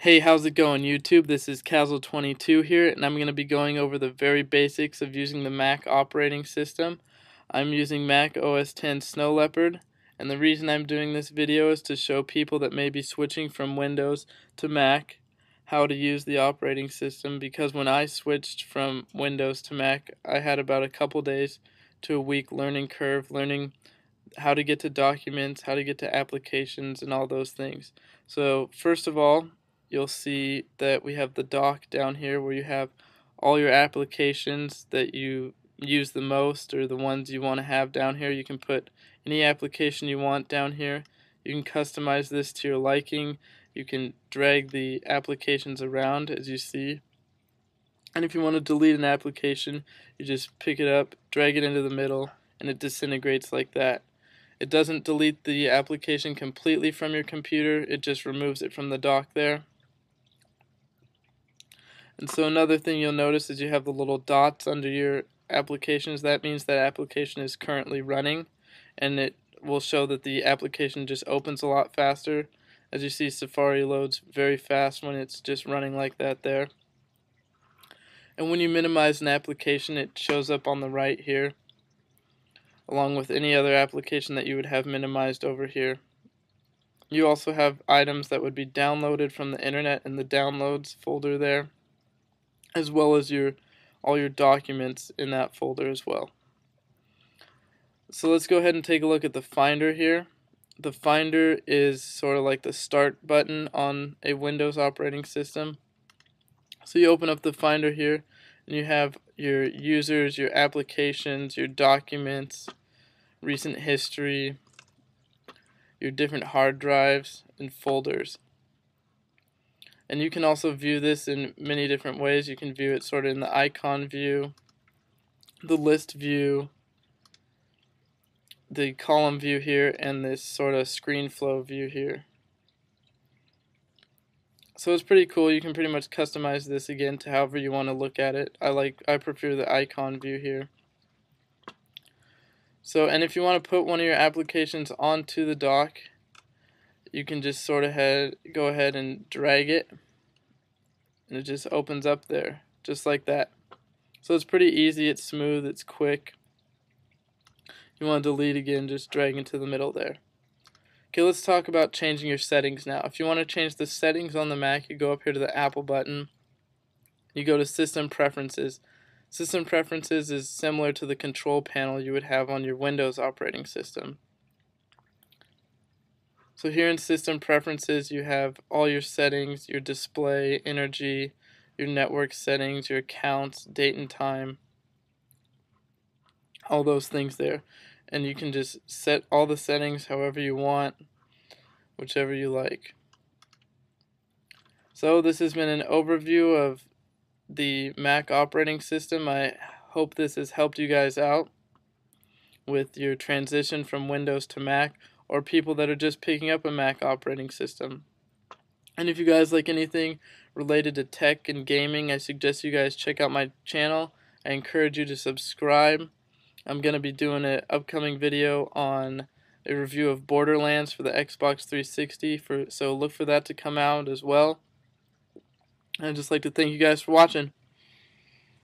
Hey, how's it going YouTube? This is Kazzle22 here, and I'm going to be going over the very basics of using the Mac operating system. I'm using Mac OS X Snow Leopard, and the reason I'm doing this video is to show people that may be switching from Windows to Mac how to use the operating system, because when I switched from Windows to Mac, I had about a couple days to a week learning curve, learning how to get to documents, how to get to applications, and all those things. So first of all, you'll see that we have the dock down here where you have all your applications that you use the most, or the ones you want to have down here. You can put any application you want down here. You can customize this to your liking. You can drag the applications around as you see. And if you want to delete an application, you just pick it up, drag it into the middle, and it disintegrates like that. It doesn't delete the application completely from your computer, it just removes it from the dock there. And so another thing you'll notice is you have the little dots under your applications. That means that application is currently running, and it will show that the application just opens a lot faster. As you see, Safari loads very fast when it's just running like that there. And when you minimize an application, it shows up on the right here, along with any other application that you would have minimized over here. You also have items that would be downloaded from the internet in the downloads folder there, as well as all your documents in that folder as well. So let's go ahead and take a look at the Finder here. The Finder is sort of like the start button on a Windows operating system. So you open up the Finder here, and you have your users, your applications, your documents, recent history, your different hard drives, and folders. And you can also view this in many different ways. You can view it sort of in the icon view, the list view, the column view here, and this sort of screen flow view here. So it's pretty cool. You can pretty much customize this again to however you want to look at it. I prefer the icon view here. So, and if you want to put one of your applications onto the dock, you can just sort of go ahead and drag it, and it just opens up there just like that. So it's pretty easy, it's smooth, it's quick. You want to delete again, just drag into the middle there. Okay, let's talk about changing your settings now. If you want to change the settings on the Mac, you go up here to the Apple button, you go to System Preferences. System Preferences is similar to the control panel you would have on your Windows operating system. So here in System Preferences, you have all your settings, your display, energy, your network settings, your accounts, date and time, all those things there. And you can just set all the settings however you want, whichever you like. So this has been an overview of the Mac operating system. I hope this has helped you guys out with your transition from Windows to Mac, or people that are just picking up a Mac operating system. And if you guys like anything related to tech and gaming, I suggest you guys check out my channel. I encourage you to subscribe. I'm going to be doing an upcoming video on a review of Borderlands for the Xbox 360, so look for that to come out as well. I'd just like to thank you guys for watching.